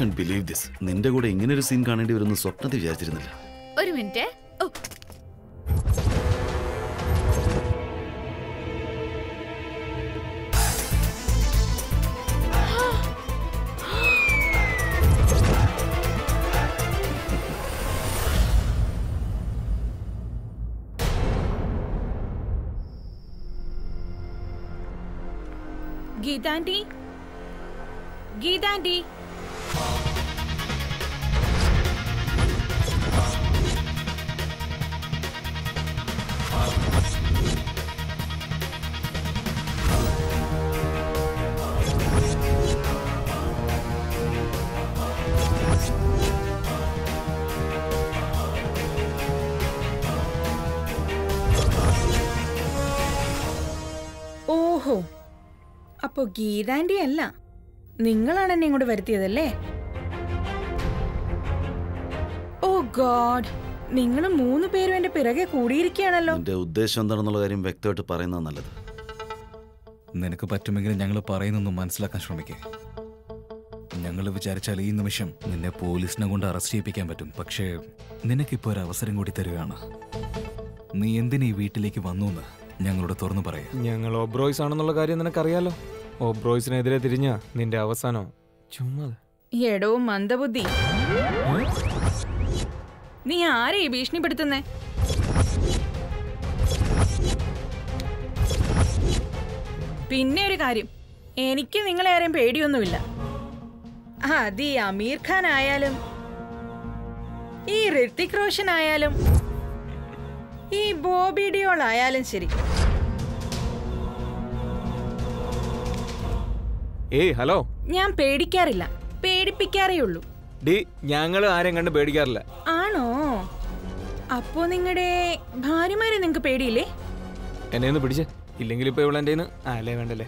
can't believe this. Ninda go to engineer scene can't even sort nothing. One minute. Oh. Geetha aunty? Geetha aunty? Oh. So, Geetha aunty, you are not here. Oh God! You are not here. You are not here. Oh, broys, I did it. I did it. I was on. Chumal. Yedo Mandabudi. Niari Bishni Patane. Pinericari. Any killing air and paid you nulla. Ah, the Amir Khan Ayalum. E. Ritik Roshan Ayalum. E. Bobby Diol Ayalan Siri. Hey, hello. I'm paid carilla. Paid picariulu. D. Yangal iron and a paid carilla. Ah, no. Upon a day, Bariman and Capedile. And then the British, Illingly Pavel and dinner, I live and a lay.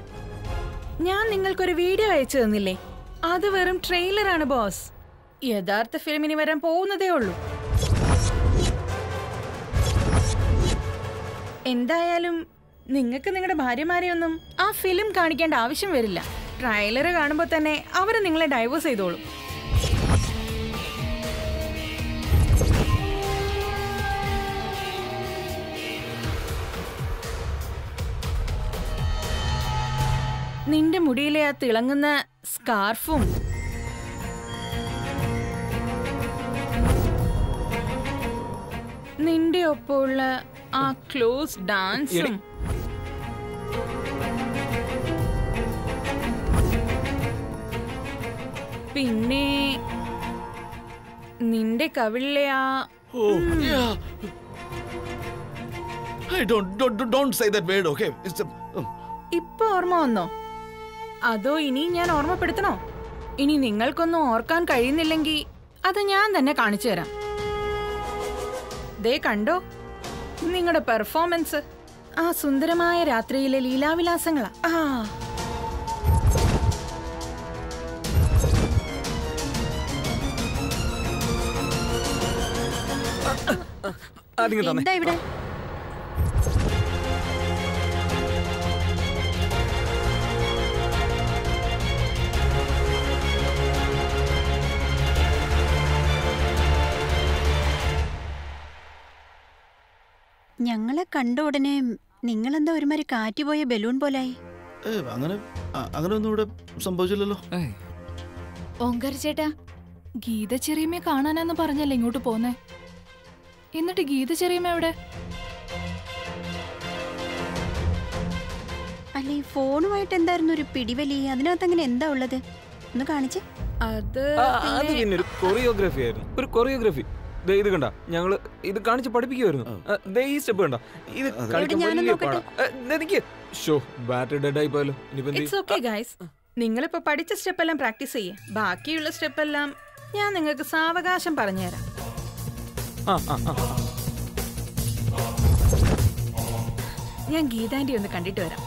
Yan Ningle could a video eternally. Other verm trailer and a boss. Yadart the film in a verum pona de Olu. In the alum Ningakan and a Barimarianum, our film cardigan and Avisham Verilla. Trailer കാണുമ്പോൾ തന്നെ അവർ നിങ്ങളെ diverse ചെയ്തോളും നിന്റെ മുടിയിലെ ആ തിളങ്ങുന്ന സ്കാർഫും നിന്റെ ഒപ്പമുള്ള ആ ക്ലോസ് ഡാൻസും Pinne Ninde Kavilla. Oh, yeah. Hey, don't say that word, okay? It's a. Ippa orma onno. Ado ini njan orma peduthano. Ini ningalkonnu orkan kazhiyunnillengi adu njan thanne kaanichu tharam. They kando ningade performance aa sundaramaya raathriyile leelavilasangala. Ah. David. ഞങ്ങളെ കണ്ട ഉടനെ നിങ്ങൾ എന്താ ഒരു മാതിരി കാറ്റിപോയ balloon പോലായി. അങ്ങനെ അങ്ങനെ ഒന്നും ഇവിടെ സംഭവിച്ചില്ലല്ലോ. ഓങ്കർ ചേട്ടാ ഗീത ചെറിയമ്മയെ കാണാനാണെന്ന് പറഞ്ഞല്ലേ ഇങ്ങോട്ട് പോന്നേ. എന്നിട്ട് ഗീത ചെറിയമ്മ എവിടെ? അല്ലേ ഫോണുമായിട്ട് എന്തായിരുന്നു ഒരു പിടിവലി? അതിനകത്ത് അങ്ങനെ എന്താ ഉള്ളത്? ഒന്ന് കാണിച്ചേ. അത് പിന്നെ ഒരു കൊറിയോഗ്രാഫി ആയിരുന്നു. ഒരു കൊറിയോഗ്രാഫി. ദേ ഇത് കണ്ട. ഞങ്ങൾ ഇത് കാണിച്ച് പഠിപ്പിക്കുകയായിരുന്നു. ദേ ഈ സ്റ്റെപ്പ് കണ്ട. ഇത് കളിക്കാൻ നോക്കട്ടെ. എനിക്ക് ഷോ ബാറ്ററി ഡെഡ് ആയി പോയല്ലോ. ഇനിപ്പെന്താ? It's okay guys. നിങ്ങൾ ഇപ്പോ പഠിച്ച സ്റ്റെപ്പ് എല്ലാം പ്രാക്ടീസ് ചെയ്യേ. ബാക്കിയുള്ള സ്റ്റെപ്പ് എല്ലാം ഞാൻ നിങ്ങൾക്ക് സാവകാശം പറഞ്ഞു തരാം. ഞാൻ ഗീത ആന്റി ഒന്ന് കണ്ടിട്ട് വരാം.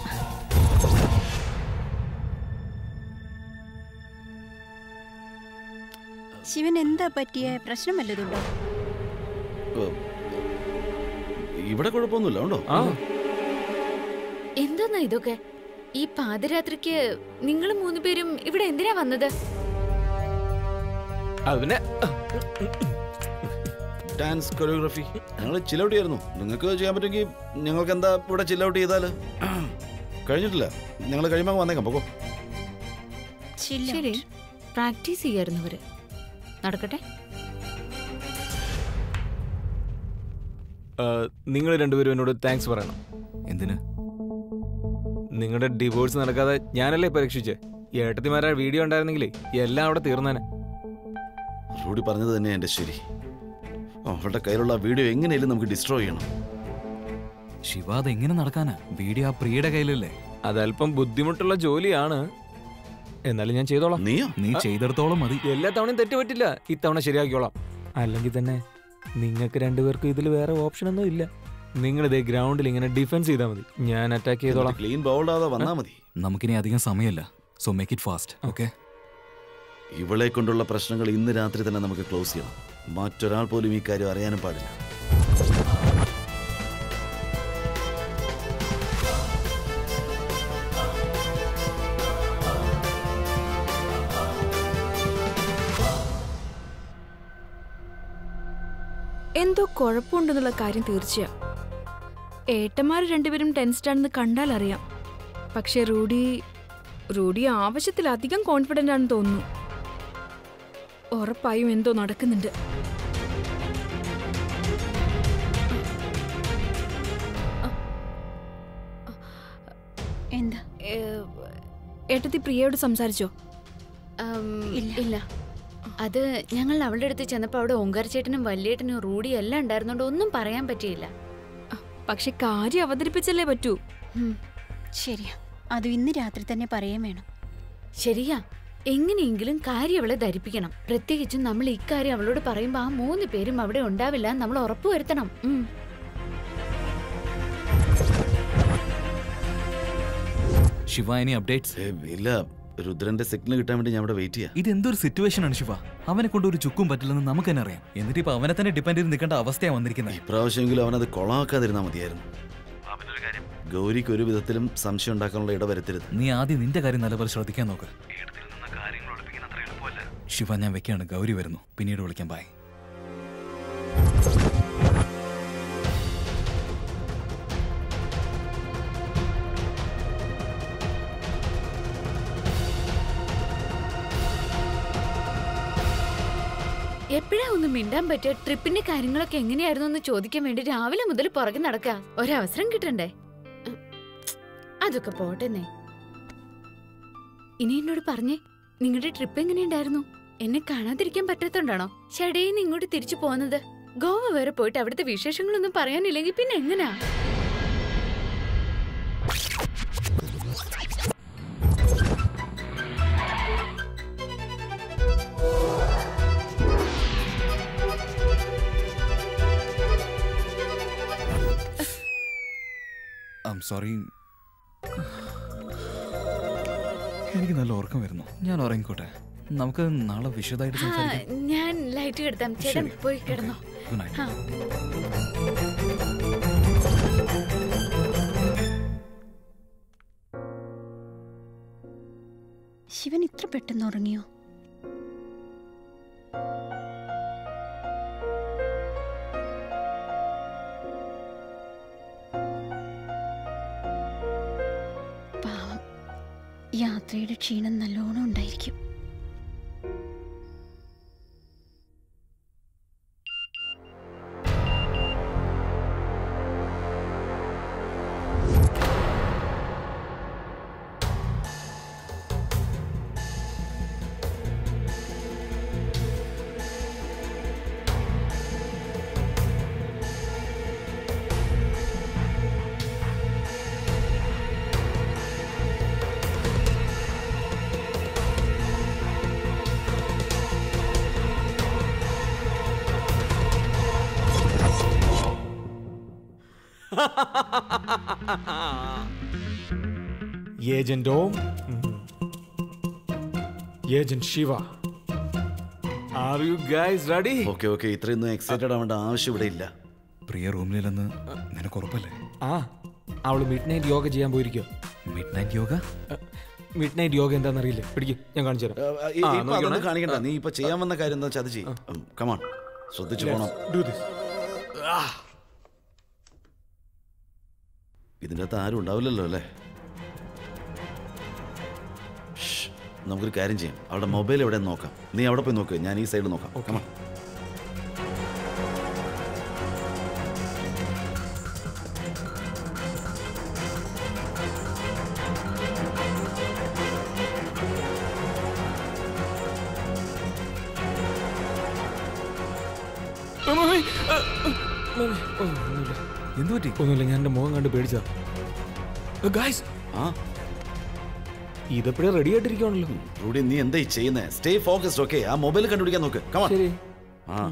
ശിവൻ എന്താ പറ്റിയ പ്രശ്നം വല്ലതുണ്ടോ? ഇവിടെ കുഴപ്പമൊന്നുമില്ല ഉണ്ടോ? എന്താന്നാ ഇതൊക്കെ? ഈ പാദരാത്രിക്ക് നിങ്ങൾ മൂന്നുപേരും ഇവിടെ എന്തിനാ വന്നത്? അത് പിന്നെ ഡാൻസ് കൊറിയോഗ്രാഫി ഞങ്ങൾ ചില്ലൗട്ട് ചെയ്യായിരുന്നു. നിങ്ങൾക്ക് ചെയ്യാൻ പറ്റുമെങ്കിൽ ഞങ്ങൾക്ക് എന്താ ഇവിടെ ചില്ലൗട്ട് ചെയ്താൽ കഴിഞ്ഞിട്ടില്ല. ഞങ്ങൾ കഴിയുമ്പോൾ വന്നേക്കാം. പോകോ പ്രാക്ടീസ് ചെയ്യായിരുന്നു അവർ. നടക്കട്ടെ. നിങ്ങൾ രണ്ടുപേരും എന്നോട് താങ്ക്സ് പറയണം. എന്തിന്? നിങ്ങളുടെ ഡിവോഴ്സ് നടക്കാതെ ഞാനല്ലേ പരീക്ഷിച്ചേ. ഏട്ടത്തിമാരാ വീഡിയോ ഉണ്ടായിരുന്നെങ്കിലേ എല്ലാം അവിടെ തീർന്നേനെ. റൂഡി പറഞ്ഞത് തന്നെയാണ് എൻ്റെ ശരി. അവളുടെ കയ്യിലുള്ള വീഡിയോ എങ്ങനെയല്ലേ നമുക്ക് ഡിസ്ട്രോയ് ചെയ്യണം. ശിവ, അതെങ്ങനെ നടക്കാനാ? വീഡിയോ ആ പ്രിയയുടെ കയ്യിലല്ലേ. അതല്പം ബുദ്ധിമുട്ടുള്ള ജോലിയാണ്, എന്നാലും ഞാൻ ചെയ്തോളാം. നീ ചെയ്തെടുത്തോളം മതി. എല്ലാ തവണയും തെറ്റുപറ്റില്ല, ഇത്തവണ ശരിയാക്കിയോളാം. അല്ലെങ്കിൽ തന്നെ നിങ്ങൾക്ക് രണ്ടുപേർക്കും ഇതിൽ വേറെ ഓപ്ഷനൊന്നും ഇല്ല. നിങ്ങളിതേ ഗ്രൗണ്ടിൽ ഇങ്ങനെ ഡിഫെൻസ് ചെയ്താൽ മതി, ഞാൻ അറ്റാക്ക് ചെയ്തോളാം. ക്ലീൻ ബൗൾഡാതെ വന്നാൽ മതി. നമുക്കിനി അധികം സമയമില്ല. So make it fast. Okay. ഇവളെ കൊണ്ടുള്ള പ്രശ്നങ്ങൾ ഇന്ന് രാത്രി തന്നെ നമുക്ക് ക്ലോസ് ചെയ്യണം. മറ്റൊരാൾ പോലും ഈ കാര്യം അറിയാനും പാടില്ല. എന്തോ കുഴപ്പമുണ്ടെന്നുള്ള കാര്യം തീർച്ചയാ. ഏട്ടന്മാർ രണ്ടുപേരും ടെൻസ്ഡാണെന്ന് കണ്ടാൽ അറിയാം. പക്ഷെ റൂഡി ആവശ്യത്തിലധികം കോൺഫിഡൻ്റ് ആണെന്ന് തോന്നുന്നു. ഉറപ്പായും എന്തോ നടക്കുന്നുണ്ട്. എന്താ ഏട്ടത്തി പ്രിയയോട് സംസാരിച്ചോ? ഇല്ല. അത് ഞങ്ങൾ അവളുടെ അടുത്ത് ചെന്നപ്പോൾ അവിടെ ഓങ്കാരച്ചേട്ടനും വല്യേട്ടനും റൂഡി എല്ലാം ഉണ്ടായിരുന്നോണ്ട് ഒന്നും പറയാൻ പറ്റിയില്ല. പക്ഷെ കാര്യം അവതരിപ്പിച്ചല്ലേ പറ്റൂ. ശരിയാ, അത് ഇന്ന് രാത്രി തന്നെ പറയാൻ വേണം. ശരിയാ, എങ്ങനെയെങ്കിലും കാര്യം അവളെ ധരിപ്പിക്കണം. പ്രത്യേകിച്ചും നമ്മൾ ഇക്കാര്യം അവളോട് പറയുമ്പോൾ ആ മൂന്ന് പേരും അവിടെ ഉണ്ടാവില്ല നമ്മൾ ഉറപ്പുവരുത്തണം. ശിവാനി അപ്ഡേറ്റ്സ് ഇല്ല. രുദ്രന്റെ സിഗ്നൽ കിട്ടാൻ വേണ്ടി ഞാൻ ഇവിടെ വെയിറ്റ് ചെയ്യാം. ഇതെന്തൊരു സിറ്റുവേഷൻ ആണ് ശിവ. അവനെ കൊണ്ട് ഒരു ചുക്കും പറ്റില്ലെന്ന് നമുക്ക് തന്നെ അറിയാം. എന്നിട്ട് ഇപ്പൊ അവനെ തന്നെ ഡിപെൻഡ് ചെയ്ത് നിൽക്കേണ്ട അവസ്ഥയാണ് വന്നിരിക്കുന്നത്. ഇപ്രാവശ്യമെങ്കിലും അവനത് കൊളാക്കാതിരുന്നാൽ മതിയായിരുന്നു. ഗൗരിക്ക് ഒരു വിധത്തിലും സംശയം ഉണ്ടാക്കാനുള്ള ഇട വരുത്തരുത്. നീ ആദ്യം നിന്റെ കാര്യം നല്ലപോലെ ശ്രദ്ധിക്കാൻ നോക്ക്. ശിവ, ഞാൻ വെക്കാണ്. ഗൗരി വരുന്നു, പിന്നീട് വിളിക്കാം. ബൈ. എപ്പോഴാ ഒന്ന് മിണ്ടാൻ പറ്റിയ? ട്രിപ്പിന്റെ കാര്യങ്ങളൊക്കെ എങ്ങനെയായിരുന്നു എന്ന് ചോദിക്കാൻ വേണ്ടി രാവിലെ മുതൽ പുറകെ നടക്കുക. ഒരവസരം കിട്ടണ്ടേ? അതൊക്കെ പോട്ടെന്നേ. ഇനി എന്നോട് പറഞ്ഞേ, നിങ്ങളുടെ ട്രിപ്പ് എങ്ങനെയുണ്ടായിരുന്നു? എന്നെ കാണാതിരിക്കാൻ പറ്റാത്തോണ്ടാണോ ചേടേന്ന് ഇങ്ങോട്ട് തിരിച്ചു പോകുന്നത്? ഗോവ വരെ പോയിട്ട് അവിടുത്തെ വിശേഷങ്ങളൊന്നും പറയാനില്ലെങ്കിൽ പിന്നെ എങ്ങനെയാ? സോറി, എനിക്ക് നല്ല ഉറക്കം വരുന്നു. ഞാൻ ഉറങ്ങിക്കോട്ടെ. നമുക്ക് നാളെ വിശദമായിട്ട് സംസാരിക്കാം. ഞാൻ ലൈറ്റ് കെടുത്താം, ചേട്ടൻ പോയി കിടന്നോ. ശിവൻ ഇത്ര പെട്ടെന്ന് ഉറങ്ങിയോ? യാത്രയുടെ ക്ഷീണം നല്ലോണം ഉണ്ടായിരിക്കും. Agent Om, Agent Shiva, are you guys ready? Okay, ഇത്രയൊന്നും എക്സൈറ്റഡ് ആവേണ്ട ആവശ്യം ഇവിടെ ഇല്ല. പ്രിയ റൂമിലില്ലെന്ന് നിനക്ക് ഉറപ്പല്ലേ? ആ, അവൾ മിഡ്നൈറ്റ് യോഗ ചെയ്യാൻ പോയിരിക്കോ? Midnight yoga? midnight yoga in the relay. Pretty young answer. Come on. So the Let's do this. Ah. Shh. I'm going to carry him. I'll mobile over and knock. Near up in Noka, Yanni said Noka. Come on. Guys, huh? This is ready. Rudy, stay focused, okay? I'm mobile. Come on. Huh?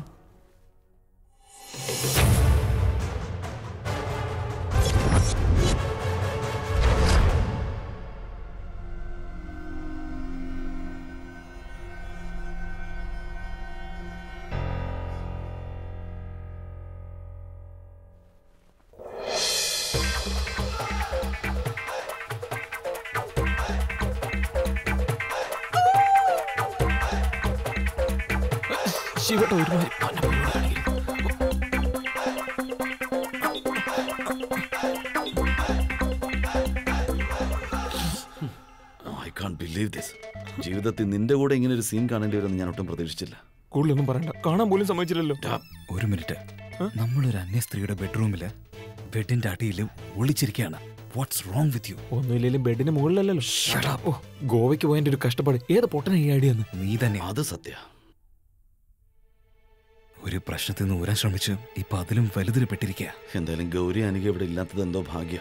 Scene can't do it on the Yanatam Pradesh. Cool number, Kana Bullis a major look up. Or a minute. Number and next 3 bedroom miller. Bed in Tati live, Ulichirkana. What's wrong with you? Oh, no, little bed in a whole little. Shut up. Go away, you went into Custard. Here the potter idea. Neither any other Satya. Were you pressured in the Urashamicha? He pathelim fell to the Petrica. And then Gori and he gave it less than Dobhagia.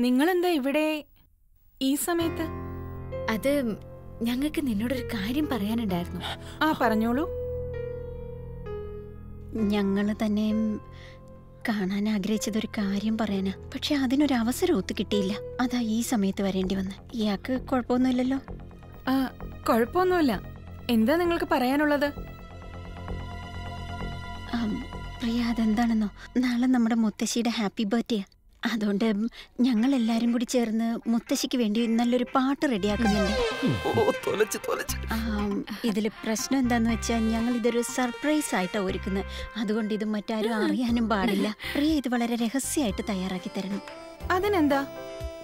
Ningal and the Ivide Isamet Adam Yangakin in order to guide him Parayan and Diagno. Ah, Paranolo Yangala the name Kanana Grecha the Ricarium Parana, but she had no Ravasaru to Kitilla. Ada Isamet were Indian. Yaka Corponolillo Ah, Corponola in the Ningle Parayanola the Priya Dandano Nala Namada Mutashida happy birthday. I don't know. ഞങ്ങൾ എല്ലാരും കൂടി ചേർന്ന് മുത്തശ്ശിക്ക് വേണ്ടി നല്ലൊരു പാട്ട് റെഡിയാക്കുന്നുണ്ട്. ഓ തോലച്ച് തോലച്ച്. ഇതിലെ പ്രശ്നം എന്താണെന്ന് വെച്ചാൽ ഞങ്ങൾ ഇതൊരു സർപ്രൈസ് ആയിട്ട് ഒരുക്കുന്നു. അതുകൊണ്ട് ഇത് മറ്റാരും അറിയാനും പാടില്ല. പ്രിയ ഇത് വളരെ രഹസ്യമായിട്ട് തയ്യാറാക്കി തരണം. അതിനെന്താ?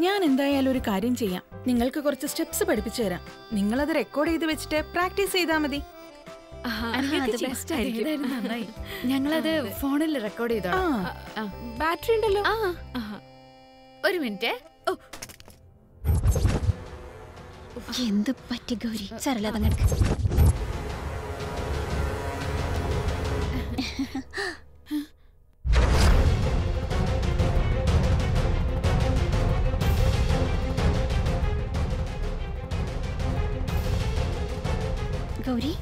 ഞാൻ എന്തായാലും ഒരു കാര്യം ചെയ്യാം. നിങ്ങൾക്ക് കുറച്ച് സ്റ്റെപ്സ് പഠിപ്പിച്ചു തരാം. നിങ്ങൾ അത് റെക്കോർഡ് ചെയ്തു വെച്ചിട്ട് പ്രാക്ടീസ് ചെയ്താൽ മതി. That's the best idea. We'll record it on the phone. Battery? Yes. One minute. Oh. What's the matter, Gauri? Sarala, come on. Gauri?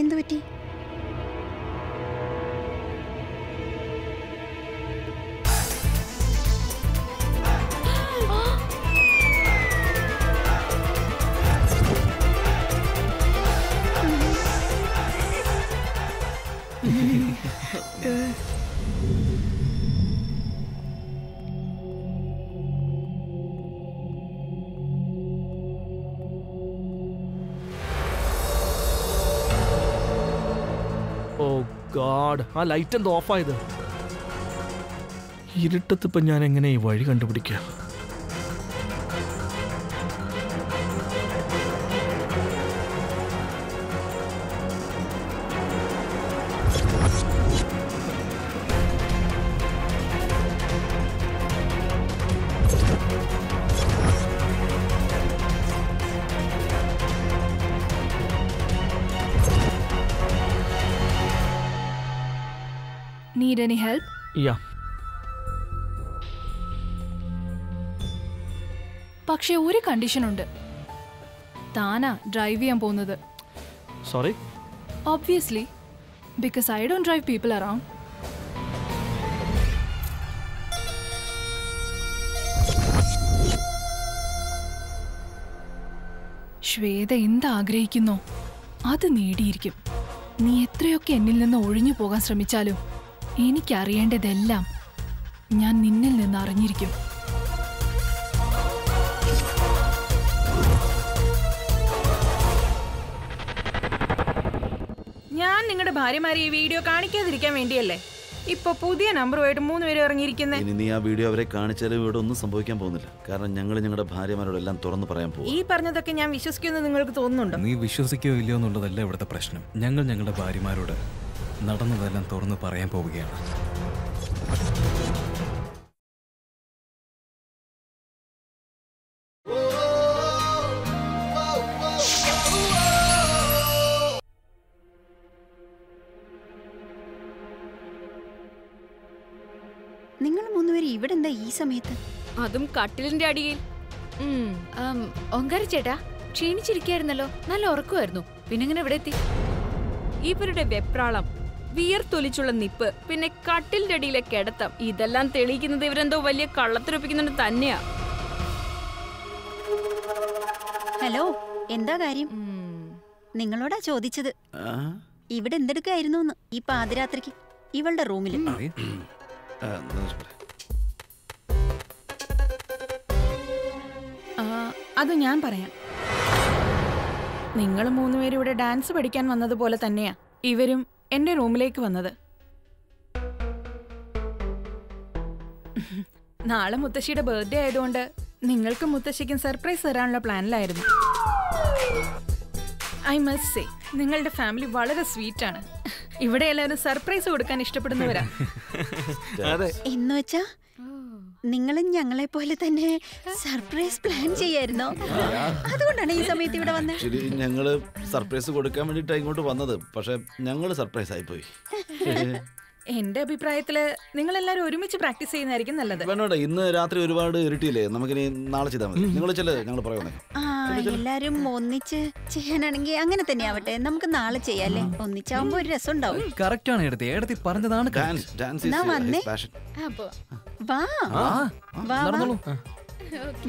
എന്തുപറ്റി God, I lightened off either. He did the Panyan and a wide contributor. Need any help? Yeah. Pakshe ore condition undu. Thana drive cheyan povunathu. Sorry? Obviously, because I don't drive people around. Shweta endha aagrahikkunnu. അത് നേടിയിരിക്കും. നീ എത്രയൊക്കെ എന്നിൽ നിന്ന് ഒഴിഞ്ഞു പോകാൻ ശ്രമിച്ചാലും എനിക്കറിയേണ്ടതെല്ലാം ഞാൻ നിന്നിൽ നിന്ന് അറിഞ്ഞിരിക്കും. ഞാൻ നിങ്ങളുടെ ഭാര്യമാരെ ഈ വീഡിയോ കാണിക്കാതിരിക്കാൻ വേണ്ടിയല്ലേ ഇപ്പൊ പുതിയ നമ്പറുമായിട്ട് 3 പേര് ഇറങ്ങിയിരിക്കുന്നത്. ഇനി നീ ആ വീഡിയോ അവരെ കാണിച്ചാലും ഇവിടെ ഒന്നും സംഭവിക്കാൻ പോകുന്നില്ല. കാരണം ഞങ്ങൾ ഞങ്ങളുടെ ഭാര്യമാരോടെല്ലാം തുറന്നു പറയാൻ പോകും. ഈ പറഞ്ഞതൊക്കെ ഞാൻ വിശ്വസിക്കുമെന്ന് നിങ്ങൾക്ക് തോന്നുന്നുണ്ടോ? നീ വിശ്വസിക്കുകയോ ഇല്ലയോ എന്നുള്ളതല്ല ഇവിടുത്തെ പ്രശ്നം. ഞങ്ങൾ ഞങ്ങളുടെ ഭാര്യമാരോട് നടന്നതെല്ലാം തുറന്നു പറയാൻ പോവുകയാണ്. നിങ്ങൾ 3 പേര് ഇവിടെ എന്താ ഈ സമയത്ത്? അതും കട്ടിലിന്റെ അടിയിൽ. ഒങ്കര ചേട്ടാ ക്ഷീണിച്ചിരിക്കായിരുന്നല്ലോ, നല്ല ഉറക്കമായിരുന്നു. പിന്നെങ്ങനെ ഇവിടെ എത്തി? ഇവരുടെ വെപ്രാളം, വിയർത്തൊലിച്ചുള്ള നിപ്പ്, പിന്നെ കട്ടിലിന്റെ അടിയിലെ കിടത്തം, ഇതെല്ലാം തെളിയിക്കുന്നത് ഇവരെന്തോ വലിയ കള്ളത്തിനൊപ്പിക്കുന്നുണ്ട് തന്നെയാ. ഹലോ, എന്താ കാര്യം? നിങ്ങളോടാ ചോദിച്ചത് ഇവിടെ എന്തെടുക്കായിരുന്നു ഈ പാതിരാത്രിക്ക് ഇവളുടെ റൂമിൽ. അത് ഞാൻ പറയാം. നിങ്ങൾ 3 പേര് ഇവിടെ ഡാൻസ് പഠിക്കാൻ വന്നതുപോലെ തന്നെയാ ഇവരും എന്റെ റൂമിലേക്ക് വന്നത്. നാളെ മുത്തശ്ശിയുടെ ബർത്ത്ഡേ ആയതുകൊണ്ട് നിങ്ങൾക്ക് മുത്തശ്ശിക്കും സർപ്രൈസ് തരാനുള്ള പ്ലാനിലായിരുന്നു. ഐ മസ്റ്റ് സേ, നിങ്ങളുടെ ഫാമിലി വളരെ സ്വീറ്റ് ആണ്. ഇവിടെ എല്ലാവരും സർപ്രൈസ് കൊടുക്കാൻ ഇഷ്ടപ്പെടുന്നവരാ. എന്ന് വെച്ചാ നിങ്ങളും ഞങ്ങളെ പോലെ തന്നെ സർപ്രൈസ് പ്ലാൻ ചെയ്യായിരുന്നോ? അതുകൊണ്ടാണ് ഈ സമയത്ത് ഇവിടെ വന്നത്. ഞങ്ങള് സർപ്രൈസ് കൊടുക്കാൻ വേണ്ടിട്ടാ ഇങ്ങോട്ട് വന്നത്. പക്ഷെ ഞങ്ങള് സർപ്രൈസ് ആയി പോയി. എന്റെ അഭിപ്രായത്തില് നിങ്ങൾ എല്ലാരും ഒരുമിച്ച് പ്രാക്ടീസ് ചെയ്യുന്നതായിരിക്കും നല്ലത്. വേണ്ട, ഇന്ന് രാത്രി ഒരുപാട് ഇരുട്ടിയില്ലേ, നമുക്കിനി നാളെ ചെയ്താൽ മതി. നിങ്ങൾ ചെല്ലേ, ഞങ്ങൾ പറയുന്നേ. എല്ലാരും ഒന്നിച്ച് ചെയ്യാനാണെങ്കിൽ അങ്ങനെ തന്നെ ആവട്ടെ, നമുക്ക് നാളെ ചെയ്യാല്ലേ? ഒന്നിച്ചാവുമ്പോ ഒരു രസം ഉണ്ടാവും. കറക്റ്റ് ആണ് എടത്തി, എടത്തി പറഞ്ഞതാണ്.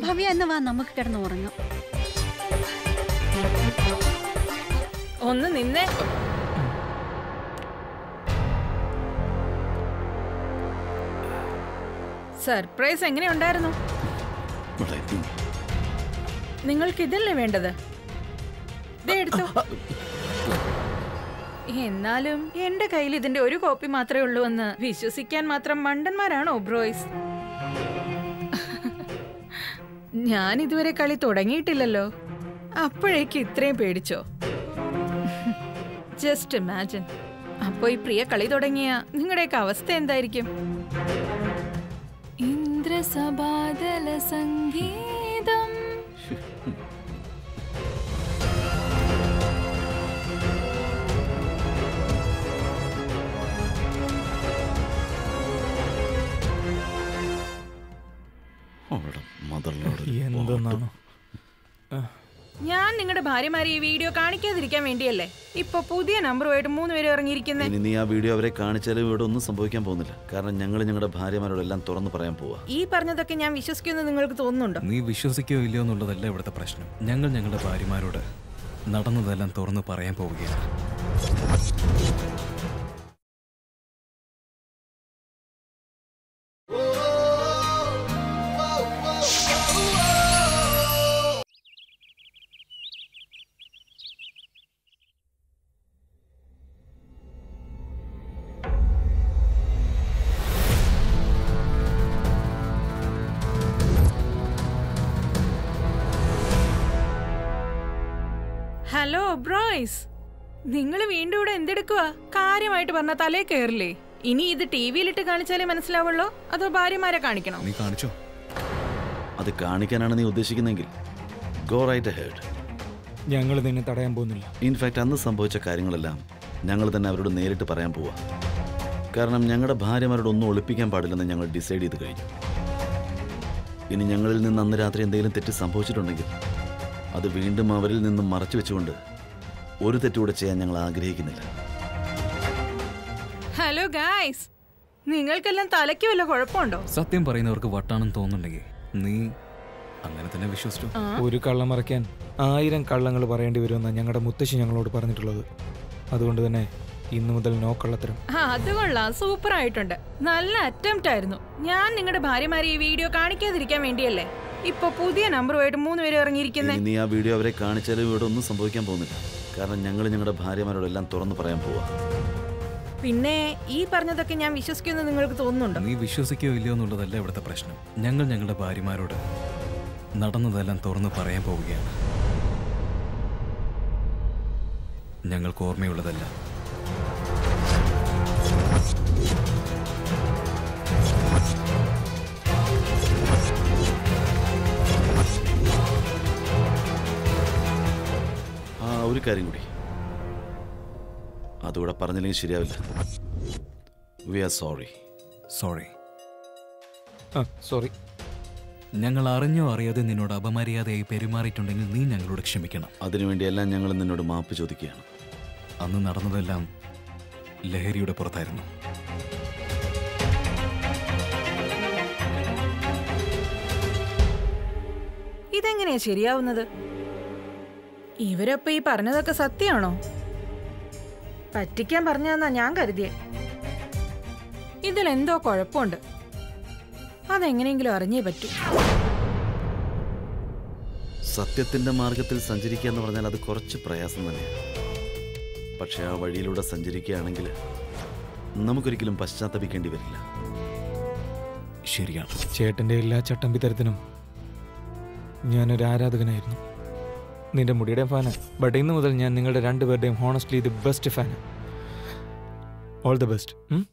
ഭവ്യ എന്ന് വാ, നമുക്ക് കിടന്ന് ഉറങ്ങാം. ഒന്ന് നിന്നേ. സർപ്രൈസ് എങ്ങനെ ഉണ്ടായിരുന്നു? നിങ്ങൾക്ക് ഇതല്ലേ വേണ്ടത്? എന്നാലും എന്റെ കയ്യിൽ ഇതിന്റെ ഒരു കോപ്പി മാത്രമേ ഉള്ളൂ എന്ന് വിശ്വസിക്കാൻ മാത്രം മണ്ടന്മാരാണ് ഒബ്രോയ്സ്. ഞാൻ ഇതുവരെ കളി തുടങ്ങിയിട്ടില്ലല്ലോ, അപ്പോഴേക്ക് ഇത്രയും പേടിച്ചോ? Just imagine. അപ്പോ ഈ പ്രിയ കളി തുടങ്ങിയ നിങ്ങളുടെയൊക്കെ അവസ്ഥ എന്തായിരിക്കും? ഇന്ദ്രസഭാതല സംഗീതം ഞാൻ നിങ്ങളുടെ ഭാര്യമാരെ ഈ വീഡിയോ കാണിക്കാതിരിക്കാൻ വേണ്ടിയല്ലേ ഇപ്പൊ പുതിയ നമ്പറുമായിട്ട് 3 പേര് ഇറങ്ങിയിരിക്കുന്നത്. നീ ആ വീഡിയോ അവരെ കാണിച്ചാലും ഇവിടെ ഒന്നും സംഭവിക്കാൻ പോകുന്നില്ല. കാരണം ഞങ്ങൾ ഞങ്ങളുടെ ഭാര്യമാരോടെല്ലാം തുറന്നു പറയാൻ പോവാ. ഈ പറഞ്ഞതൊക്കെ ഞാൻ വിശ്വസിക്കുമെന്ന് നിങ്ങൾക്ക് തോന്നുന്നുണ്ടോ? നീ വിശ്വസിക്കുകയോ ഇല്ലയോ എന്നുള്ളതല്ല ഇവിടുത്തെ പ്രശ്നം. ഞങ്ങൾ ഞങ്ങളുടെ ഭാര്യമാരോട് നടന്നതെല്ലാം തുറന്നു പറയാൻ പോവുകയാണ്. ഹലോ ബ്രോയ്സ്, നിങ്ങൾ വീണ്ടും ഇവിടെ എന്തെടുക്കുവാ? കാര്യമായിട്ട് പറഞ്ഞ തലേ കയറില്ലേ? ഇനി ഇത് ടി വിയിലിട്ട് കാണിച്ചാലേ മനസ്സിലാവുള്ളോ, അതോ ഭാര്യമാരെ കാണിക്കണോ? നീ കാണിച്ചോ? അത് കാണിക്കാനാണ് നീ ഉദ്ദേശിക്കുന്നെങ്കിൽ ഗോ റൈറ്റ് അഹെഡ്. ഞങ്ങൾ നിന്നെ തടയാൻ പോകുന്നില്ല. ഇൻഫാക്റ്റ് അന്ന് സംഭവിച്ച കാര്യങ്ങളെല്ലാം ഞങ്ങൾ തന്നെ അവരോട് നേരിട്ട് പറയാൻ പോവാ. കാരണം ഞങ്ങളുടെ ഭാര്യമാരോട് ഒന്നും ഒളിപ്പിക്കാൻ പാടില്ലെന്ന് ഞങ്ങൾ ഡിസൈഡ് ചെയ്ത് കഴിഞ്ഞു. ഇനി ഞങ്ങളിൽ നിന്ന് അന്ന് രാത്രി എന്തെങ്കിലും തെറ്റ് സംഭവിച്ചിട്ടുണ്ടെങ്കിൽ അത് വീണ്ടും അവരിൽ നിന്നും മറച്ചു വെച്ചുകൊണ്ട് ഒരു തെറ്റുകൂടെ ചെയ്യാൻ ഞങ്ങൾ ആഗ്രഹിക്കുന്നില്ല. ഹലോ ഗൈസ്, നിങ്ങൾക്കെല്ലാം തലയ്ക്ക് വല്ല കുഴപ്പമുണ്ടോ? സത്യം പറയുന്നവർക്ക് വട്ടാണെന്ന് തോന്നുന്നുണ്ടെങ്കിൽ നീ അങ്ങനെ തന്നെ വിശ്വസിച്ചു. ഒരു കള്ളം മറയ്ക്കാൻ 1000 കള്ളങ്ങൾ പറയേണ്ടി വരുമെന്നാണ് ഞങ്ങളുടെ മുത്തശ്ശി ഞങ്ങളോട് പറഞ്ഞിട്ടുള്ളത്. അതുകൊണ്ട് തന്നെ ഇന്നു മുതൽ നോ കള്ളത്തരം. അത് കൊള്ളാം, സൂപ്പർ ആയിട്ടുണ്ട്. നല്ല അറ്റംപ്റ്റ് ആയിരുന്നു. ഞാൻ നിങ്ങളുടെ ഭാര്യമാരെ ഈ വീഡിയോ കാണിക്കാതിരിക്കാൻ വേണ്ടിയല്ലേ ഇപ്പൊ പുതിയ നമ്പറുമായിട്ട് 3 പേര് ഇറങ്ങിയിരിക്കുന്നത്. നീ ആ വീഡിയോ അവരെ കാണിച്ചാലും ഇവിടെ ഒന്നും സംഭവിക്കാൻ പോകുന്നില്ല. കാരണം ഞങ്ങൾ ഞങ്ങളുടെ ഭാര്യമാരോടെല്ലാം തുറന്നു പറയാൻ പോവാ. പിന്നെ ഈ പറഞ്ഞതൊക്കെ ഞാൻ വിശ്വസിക്കുമെന്ന് നിങ്ങൾക്ക് തോന്നുന്നുണ്ടോ? നീ വിശ്വസിക്കോ ഇല്ലയോ എന്നുള്ളതല്ല ഇവിടുത്തെ പ്രശ്നം. ഞങ്ങൾ ഞങ്ങളുടെ ഭാര്യമാരോട് നടന്നതെല്ലാം തുറന്ന് പറയാൻ പോവുകയാണ്. ഞങ്ങൾക്ക് ഓർമ്മയുള്ളതല്ല. ആ ഒരു കാര്യം കൂടി അതുകൂടെ പറഞ്ഞില്ലെങ്കിൽ ശരിയാവില്ല. We are sorry. Sorry sorry. ഞങ്ങൾ അറിഞ്ഞോ അറിയാതെ നിന്നോട് അപമര്യാദയായി പെരുമാറിയിട്ടുണ്ടെങ്കിൽ നീ ഞങ്ങളോട് ക്ഷമിക്കണം. അതിനുവേണ്ടിയെല്ലാം ഞങ്ങൾ നിന്നോട് മാപ്പ് ചോദിക്കുകയാണ്. അന്ന് നടന്നതെല്ലാം ലഹരിയുടെ പുറത്തായിരുന്നു. ഇതെങ്ങനെയാ ശരിയാവുന്നത്? ഇവരപ്പ ഈ പറഞ്ഞതൊക്കെ സത്യമാണോ? പറ്റിക്കാൻ പറഞ്ഞാന്നാ ഞാൻ കരുതിയേ. ഇതിലെന്തോ കുഴപ്പമുണ്ട്. അതെങ്ങനെയെങ്കിലും അറിഞ്ഞേ പറ്റൂ. സത്യത്തിന്റെ മാർഗത്തിൽ സഞ്ചരിക്കുക എന്ന് പറഞ്ഞാൽ അത് കുറച്ച് പ്രയാസം തന്നെയാണ്. പക്ഷെ ആ വഴിയിലൂടെ സഞ്ചരിക്കുകയാണെങ്കിൽ നമുക്കൊരിക്കലും പശ്ചാത്തപിക്കേണ്ടി വരില്ല. ശരിയാണ്. ചേട്ടന്റെ എല്ലാ ചട്ടമ്പി തരത്തിനും ഞാനൊരു ആരാധകനായിരുന്നു. നിന്റെ മുടിയുടെ ഫാന്. ബട്ട് ഇന്ന് മുതൽ ഞാൻ നിങ്ങളുടെ 2 പേരുടെയും honestly the best fan. All the best.